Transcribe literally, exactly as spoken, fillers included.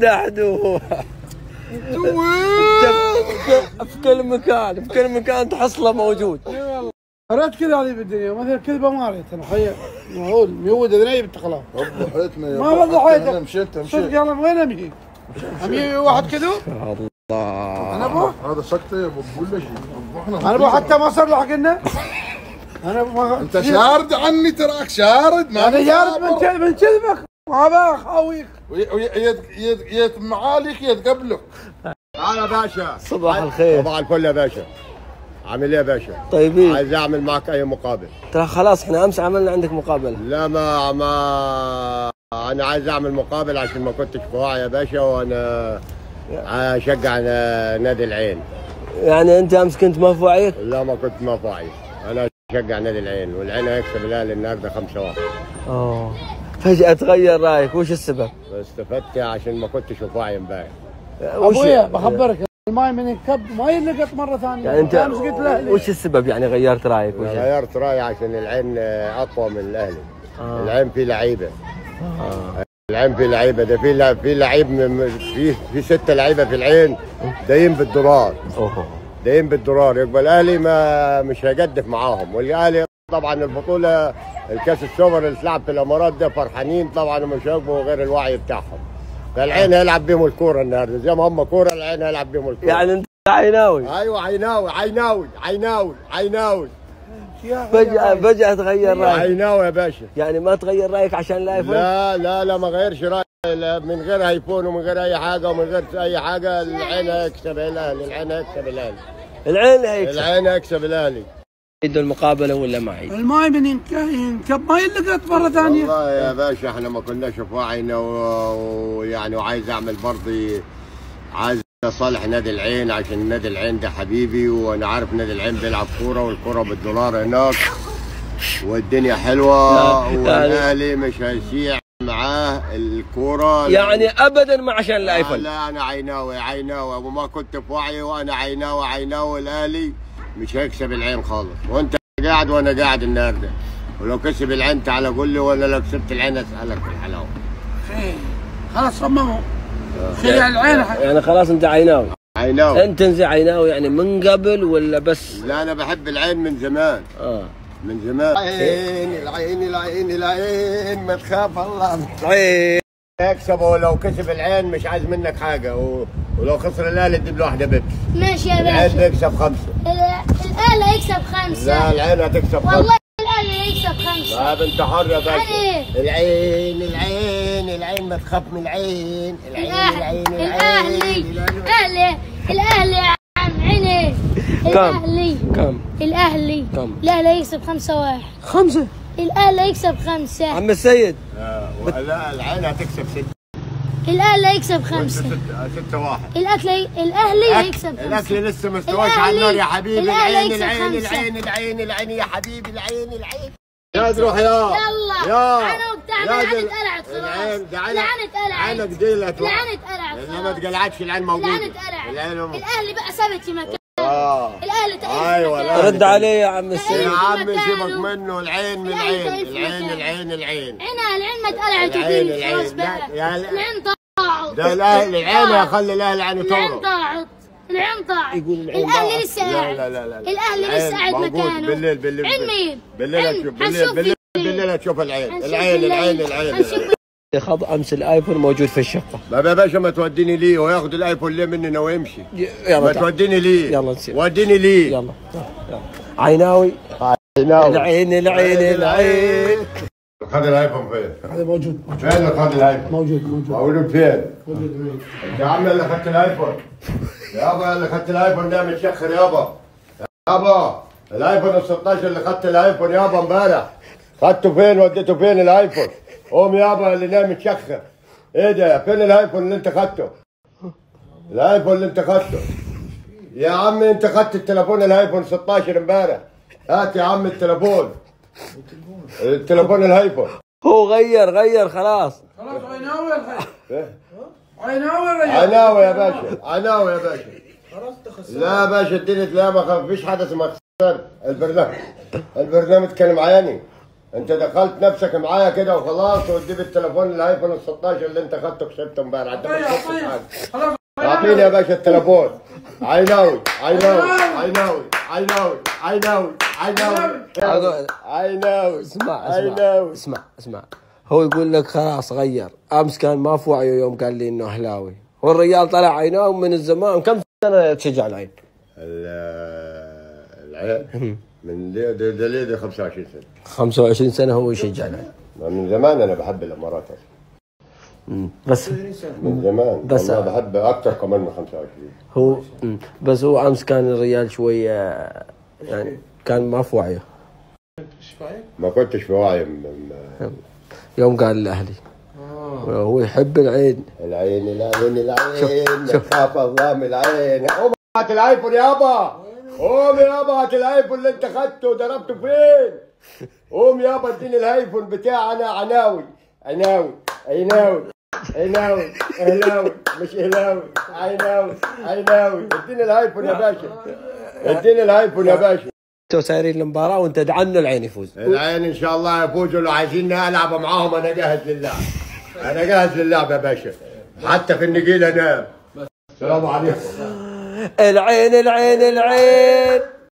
دحدوه في كل مكان، في كل مكان تحصله موجود. ريت كذا علي بالدنيا، مثلا كذبه ما ريت انا حي معقول ميود اذني بالتقلاب. ما ضحيت انا مشيت امشي صدق يلا وين امشي؟ امشي واحد كذوب؟ الله انا ابوه؟ هذا سكته يا ابو بقول لك انا ابوه حتى ما صار لحقنا. انا ما انت شارد عني تراك شارد ما انا شارد من من كذبك ما بخاويك يد معاليك يد قبلك. تعال باشا صباح الخير. صباح الفل يا باشا. عامل ايه يا باشا؟ طيبين. عايز اعمل معك اي مقابل؟ ترى خلاص احنا امس عملنا عندك مقابله. لا ما ما انا عايز اعمل مقابل عشان ما كنتش في وعي يا باشا، وانا اشجع نادي العين. يعني انت امس كنت ما في وعيك؟ لا ما كنت ما في وعي، انا اشجع نادي العين، والعين هيكسب الاهلي النهارده خمسة واحد. اه فجأة تغير رايك، وش السبب؟ استفدت عشان ما كنتش في وعي امبارح. ابويا بخبرك الماي من الكب ما ينقط مره ثانيه. يعني انت وش السبب يعني غيرت رايك؟ غيرت رايي عشان العين اقوى من الاهلي. آه. العين فيه لعيبه. آه. العين فيه لعيبه، ده فيه في لعيب في في سته لعيبه في العين دايم بالدولار. اوه دايم بالدولار، يبقى الاهلي ما مش هيجدف معاهم، والاهلي طبعا البطوله الكاس السوبر اللي اتلعب في الامارات ده فرحانين طبعا ومش هيبقوا غير الوعي بتاعهم. فالعين هيلعب بيهم الكوره النهارده زي ما هم كوره، العين هيلعب بيهم الكوره. يعني انت عيناوي؟ ايوه عيناوي عيناوي عيناوي عيناوي. فجأة فجأة تغير رايك؟ عيناوي يا باشا. يعني ما تغير رايك عشان الايفون؟ لا لا لا ما غيرش رايي من غير ايفون ومن غير اي حاجه ومن غير اي حاجه. العين هيكسب الاهلي، العين هيكسب الاهلي. العين هيكسب العين هيكسب الاهلي. عيد المقابله ولا ما عيد؟ الماي من ينكب ما يلقط مره ثانيه. والله يا باشا احنا ما كناش في وعينا، ويعني وعايز اعمل برضه عايز اصالح نادي العين عشان نادي العين ده حبيبي، وانا عارف نادي العين بيلعب كوره والكوره بالدولار هناك والدنيا حلوه، والاهلي مش هيسيع معاه الكوره يعني ابدا ما عشان الايفون. لا انا عيناوي عيناوي وما كنت في وعي، وانا عيناوي عيناوي الاهلي مش هيكسب العين خالص، وانت قاعد وانا قاعد النهارده، ولو كسب العين تعالى قول لي، ولا لو كسبت العين اسالك في الحلاوه. خير خلاص صمموا خير العين حق. يعني خلاص انت عيناوي عيناوي انت زي عيناوي يعني من قبل ولا بس؟ لا انا بحب العين من زمان. اه من زمان. العين العين العين العين ما تخاف الله العين يكسب، ولو كسب العين مش عايز منك حاجه، و... ولو خسر الاهلي تجيب له واحده بيبس. ماشي يا باشا. العين يكسب خمسه. الاهلي يكسب خمسه. لا العين هتكسب خمسه. والله الاهلي يكسب خمسه. طيب انت حر يا باشا. العين العين العين ما تخاف من العين. العين العين الاهلي الاهلي الاهلي يا عم عيني. الاهلي كم؟ الاهلي كم؟ الاهلي يكسب خمسه واحد. خمسه؟ الاهلي يكسب خمسه. عم السيد. لا العين هتكسب سته. الاهلي هيكسب خمسة. ستة واحد. الاهلي الاهلي هيكسب خمسة. الاكل لسه ما استواش على النار يا حبيبي. العين العين العين العين العين يا حبيبي العين العين. يا روح يا يلا انا وبتاع العين اتقلعت خلاص. العين اتقلعت. عينك دي لا العين اتقلعت. ما تقلعتش العين موجودة. العين اتقلعت. الاهلي بقى ثبت في مكانه. الاهلي تقلعت. رد عليه يا عم السيد. يا عم سيبك منه العين من العين. العين العين العين. عينها العين ما اتقلعت وفين خلاص بقى. العين ضاعت. ده الاهلي العين هيخلي الاهلي عينه تورط. العين ضاعت. العين ضاعت. الاهلي لسه قاعد. لا لا لا لا. الاهلي لسه قاعد مكانه. بالليل بالليل. عين مين؟ بالليل بالليل بالليل هتشوف العين. العين العين العين. خذ امس الايفون موجود في الشقه. يا باشا ما توديني ليه؟ وياخد الايفون ليه مني لو يمشي؟ ما توديني ليه؟ يلا نسير. وديني ليه؟ يلا يلا. عيناوي عيناوي العين العين العين. خذ الايفون فين؟ هذا موجود. فين اللي خذ الايفون؟ موجود موجود. موجود فين؟ موجود. انت يا عم اللي اخذت الايفون. يابا اللي اخذت الايفون ده متشخر يابا. يابا الايفون ال ستة عشر اللي اخذت الايفون يابا امبارح. خدته فين؟ وديته فين الايفون؟ قوم يابا اللي نايم متشخر. ايه ده؟ فين الايفون اللي انت خدته؟ الايفون اللي انت خدته. يا عم انت خدت التليفون الايفون ستة عشر امبارح. هات يا عم التليفون. التليفون الايفون. هو غير غير خلاص. خلاص عيناوي يا الحاج. عيناوي يا رجال. عيناوي يا باشا، عيناوي يا باشا. خلاص انت خسرت. لا يا باشا الدنيا لا ما فيش حاجه اسمها خساره، البرنامج البرنامج كان معاني. انت دخلت نفسك معايا كده وخلاص واديت التليفون الايفون ستاشر اللي انت خدته كسبته امبارح. انت ما خدتش حاجه. اعطيني يا باشا التليفون. عيناوي عيناوي عيناوي عيناوي عيناوي عيناوي عيناوي. اسمع اسمع اسمع اسمع هو يقول لك خلاص غير. امس كان ما في وعيه يوم قال لي انه اهلاوي والرجال طلع عيناوي من الزمان. كم سنه تشجع العين؟ العين من ليه ده ده ليه ده خمسة وعشرين سنة. خمسة وعشرين سنة هو يشجعنا. من زمان أنا بحب الإمارات أصلاً. بس من زمان. بس أنا بحب أكثر كمان من خمسة وعشرين. هو بس هو أمس كان الريال شوية يعني كان ما في وعيه. ما كنتش في وعي يوم قال الأهلي. هو يحب العين. العين العين العين. خاف الله من العين. أوه هات الأيفون يابا. قوم يابا هات الايفون اللي انت خدته وضربته فين؟ قوم يابا اديني الايفون بتاع انا عناوي عناوي عناوي عناوي اهلاوي مش اهلاوي عناوي عناوي اديني الايفون يا باشا اديني الايفون يا باشا. انتوا سايرين المباراه وانت تدعنا العين يفوز. العين ان شاء الله يفوزوا. لو عايزيني العب معاهم انا جاهز للعب. انا جاهز للعب يا باشا حتى في النجيله انام. السلام عليكم. العين العين العين